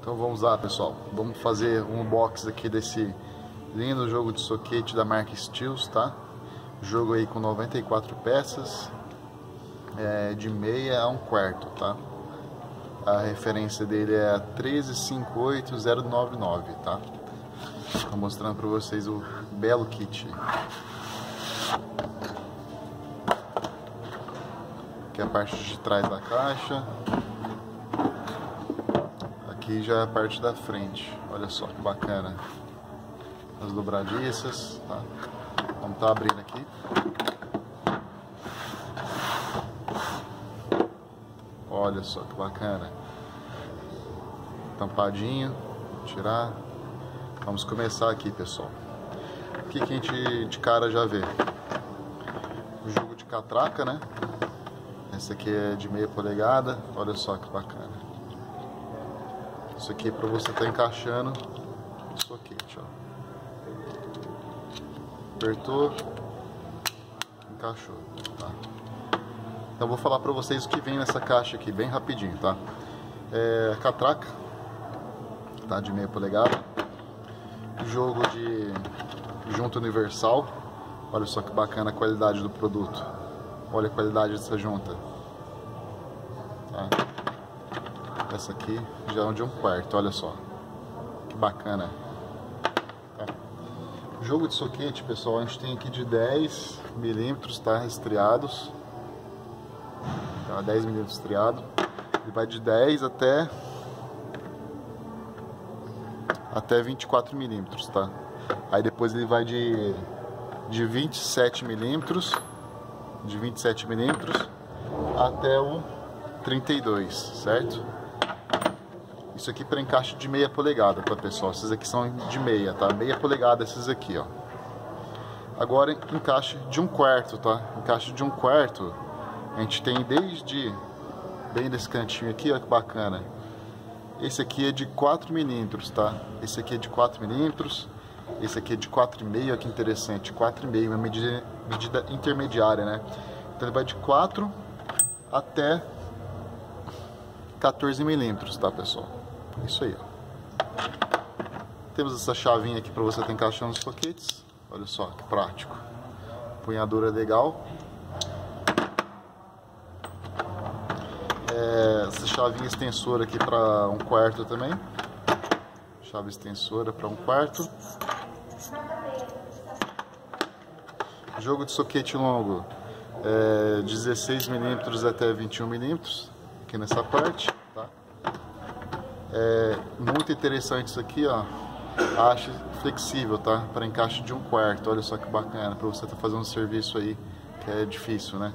Então vamos lá, pessoal, vamos fazer um unboxing aqui desse lindo jogo de soquete da marca Stels, tá? Jogo aí com 94 peças, de meia a um quarto, tá? A referência dele é a 1358099, tá? Estou mostrando para vocês o belo kit que é a parte de trás da caixa. Aqui já é a parte da frente, olha só que bacana, as dobradiças, tá? Vamos tá abrindo aqui. Olha só que bacana, tampadinho, tirar. Vamos começar aqui, pessoal. O que a gente de cara já vê? O jogo de catraca, né? Esse aqui é de meia polegada, olha só que bacana. Isso aqui é para você estar encaixando o soquete, ó. Apertou, encaixou, tá? Então vou falar para vocês o que vem nessa caixa aqui, bem rapidinho, tá? É catraca, tá? De meia polegada. Jogo de junta universal, olha só que bacana a qualidade do produto, olha a qualidade dessa junta, tá? Essa aqui já é de um quarto, olha só que bacana, tá? Jogo de soquete, pessoal, a gente tem aqui de 10 milímetros, tá? Restreados, tá? 10 milímetros estriado, ele vai de 10 até 24 milímetros, tá? Aí depois ele vai de 27 milímetros até o 32, certo? Isso aqui para encaixe de meia polegada, tá, pessoal? Esses aqui são de meia, tá? Meia polegada esses aqui, ó. Agora encaixe de um quarto, tá? Encaixe de um quarto a gente tem desde bem desse cantinho aqui, ó, que bacana. Esse aqui é de 4 milímetros, tá? Esse aqui é de 4 milímetros. Esse aqui é de 4,5, olha que interessante. 4,5, uma medida intermediária, né? Então ele vai de 4 até 14 milímetros, tá, pessoal? Isso aí, ó. Temos essa chavinha aqui pra você estar encaixando os soquetes. Olha só, que prático. Punhadura legal. Essa chavinha extensora aqui para um quarto também. Chave extensora para um quarto. Jogo de soquete longo, 16 milímetros até 21 milímetros, aqui nessa parte, tá? É muito interessante isso aqui, ó. Haste flexível, tá? Para encaixe de um quarto, olha só que bacana, para você estar fazendo um serviço aí que é difícil, né?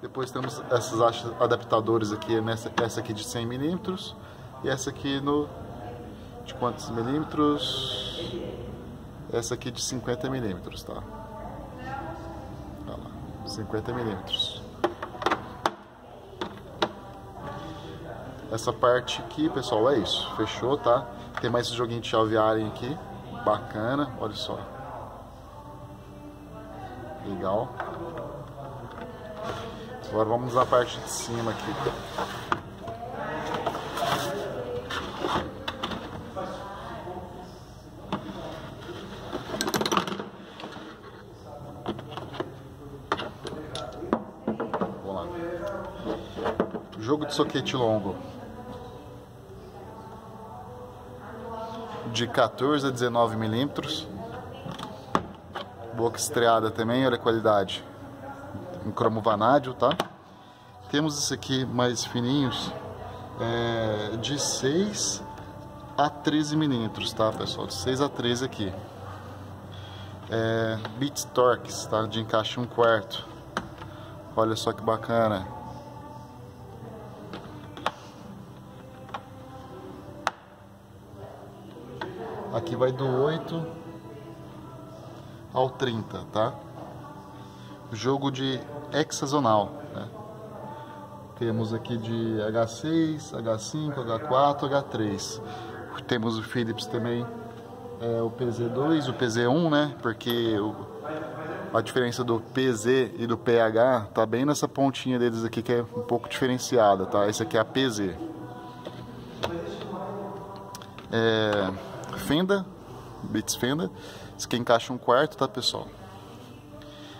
Depois temos essas hastes adaptadores aqui, essa aqui de 100 milímetros e essa aqui no de quantos milímetros? Essa aqui de 50 milímetros, tá? Olha lá, 50 milímetros. Essa parte aqui, pessoal, é isso, fechou, tá? Tem mais esse joguinho de chavearinho aqui, bacana, olha só, legal. Agora vamos na parte de cima aqui. Vamos lá. Jogo de soquete longo. De 14 a 19 milímetros. Boca estreada também, olha a qualidade. Em cromo vanádio, tá? Temos esse aqui mais fininhos, de 6 a 13 milímetros, tá, pessoal? De 6 a 13 aqui. Bits Torx, tá? De encaixe 1 quarto. Olha só que bacana. Aqui vai do 8 ao 30, tá? Jogo de hexazonal, né? Temos aqui de H6, H5, H4, H3. Temos o Philips também, o PZ2, o PZ1, né? Porque a diferença do PZ e do PH tá bem nessa pontinha deles aqui, que é um pouco diferenciada, tá? Esse aqui é a PZ. fenda, bits fenda. Isso aqui encaixa um quarto, tá, pessoal?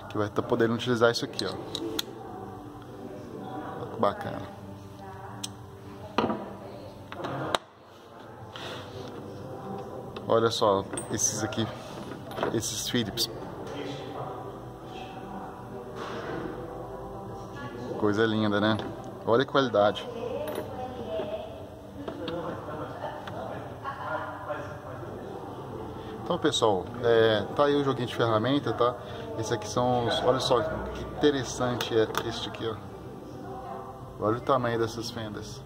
Que vai estar podendo utilizar isso aqui, ó. Bacana. Olha só, esses aqui, esses Phillips. Coisa linda, né? Olha a qualidade. Então, pessoal, tá aí o joguinho de ferramenta, tá? Esse aqui são os... Olha só que interessante é este aqui, ó. Olha o tamanho dessas fendas.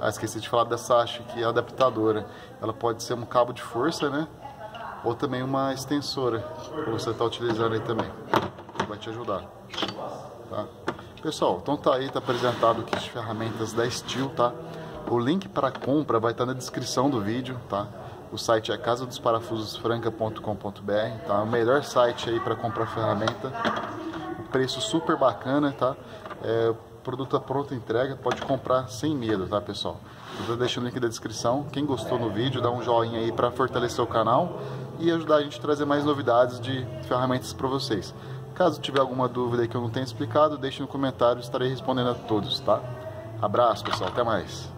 Ah, esqueci de falar dessa haste aqui, adaptadora. Ela pode ser um cabo de força, né? Ou também uma extensora, que você tá utilizando aí também. Vai te ajudar, tá? Pessoal, então tá aí, tá apresentado o kit de ferramentas da Stels, tá? O link para compra vai estar na descrição do vídeo, tá? O site é casadoesparafusosfranca.com.br, tá? O melhor site aí para comprar ferramenta. O preço super bacana, tá? Produto à pronta entrega, pode comprar sem medo, tá, pessoal? Eu vou deixar o link da descrição. Quem gostou no vídeo, dá um joinha aí para fortalecer o canal e ajudar a gente a trazer mais novidades de ferramentas para vocês. Caso tiver alguma dúvida aí que eu não tenha explicado, deixe no comentário, estarei respondendo a todos, tá? Abraço, pessoal, até mais!